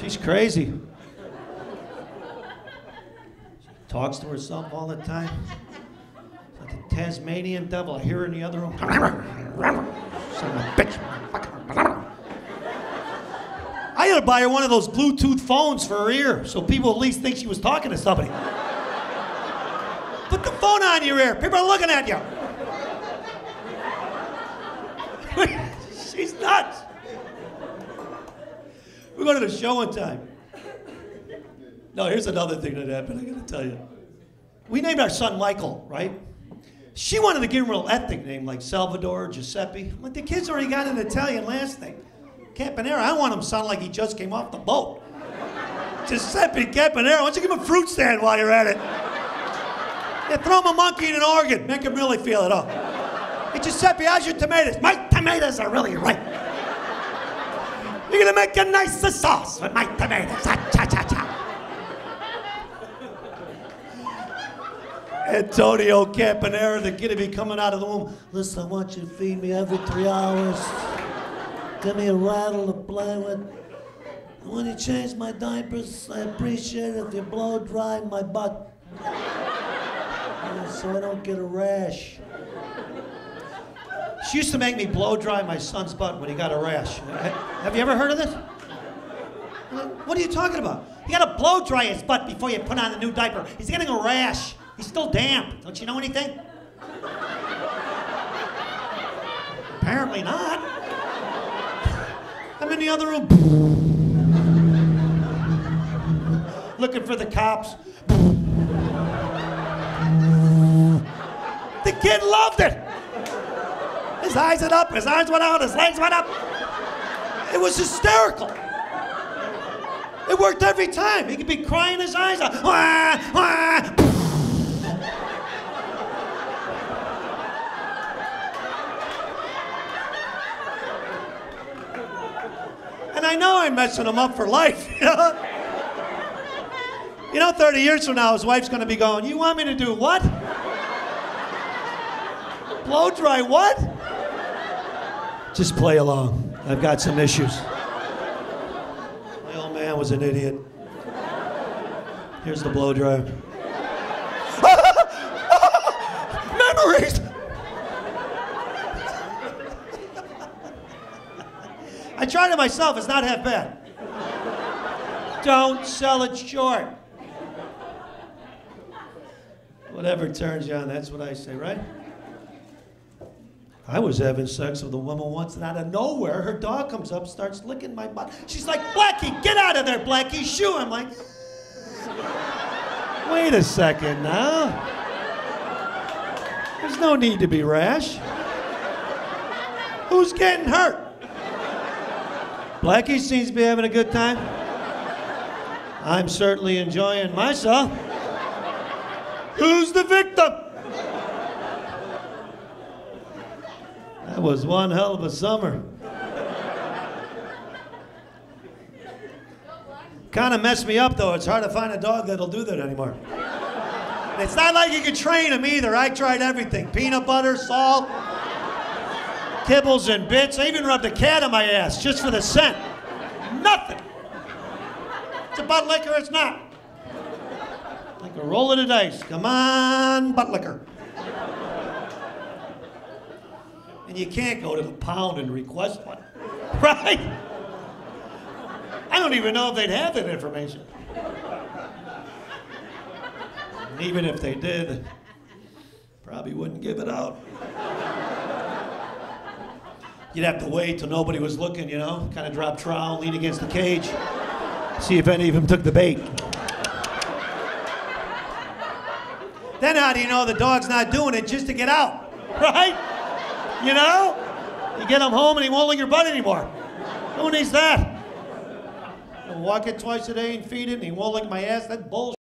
She's crazy. She talks to herself all the time. It's like the Tasmanian devil. I hear her in the other room. Son of a bitch. I had to buy her one of those Bluetooth phones for her ear so people at least think she was talking to somebody. Put the phone on your ear. People are looking at you. She's nuts. We're going to the show one time. No, here's another thing that happened, I gotta tell you. We named our son Michael, right? She wanted to give him a real ethnic name like Salvador, Giuseppe. But the kid's already got an Italian last name. Campanera, I want him to sound like he just came off the boat. Giuseppe Campanera, why don't you give him a fruit stand while you're at it? Yeah, throw him a monkey and an organ, make him really feel it up. Hey, Giuseppe, how's your tomatoes? My tomatoes are really ripe. You're gonna make a nice sauce with my tomatoes. Ah, cha, cha, cha. Antonio Campanera, the kid will be coming out of the womb. Listen, I want you to feed me every 3 hours. Give me a rattle to play with. And when you change my diapers, I appreciate it if you blow dry my butt. So I don't get a rash. She used to make me blow dry my son's butt when he got a rash. Have you ever heard of this? What are you talking about? You gotta blow dry his butt before you put on a new diaper. He's getting a rash. He's still damp. Don't you know anything? Apparently not. I'm in the other room. Looking for the cops. The kid loved it. His eyes went up, his arms went out, his legs went up. It was hysterical. It worked every time. He could be crying his eyes out. Wah, wah. And I know I'm messing him up for life. You know, 30 years from now, his wife's gonna be going, you want me to do what? Blow dry what? Just play along. I've got some issues. My old man was an idiot. Here's the blow dryer. Memories! I tried it myself, it's not half bad. Don't sell it short. Whatever turns you on, that's what I say, right? I was having sex with a woman once, and out of nowhere, her dog comes up, starts licking my butt. She's like, Blackie, get out of there, Blackie, shoo. I'm like, wait a second now. There's no need to be rash. Who's getting hurt? Blackie seems to be having a good time. I'm certainly enjoying myself. Who's the victim? That was one hell of a summer. Kind of messed me up though. It's hard to find a dog that'll do that anymore. And it's not like you could train them either. I tried everything. Peanut butter, salt, kibbles and bits. I even rubbed a cat on my ass just for the scent. Nothing. It's a butt licker, it's not. Like a roll of the dice. Come on, butt licker. And you can't go to the pound and request one, right? I don't even know if they'd have that information. And even if they did, probably wouldn't give it out. You'd have to wait till nobody was looking, you know, kind of drop trowel, lean against the cage, see if any of them took the bait. Then how do you know the dog's not doing it just to get out, right? You know? You get him home and he won't lick your butt anymore. Who needs that? I'll walk it twice a day and feed it and he won't lick my ass. That's bullshit.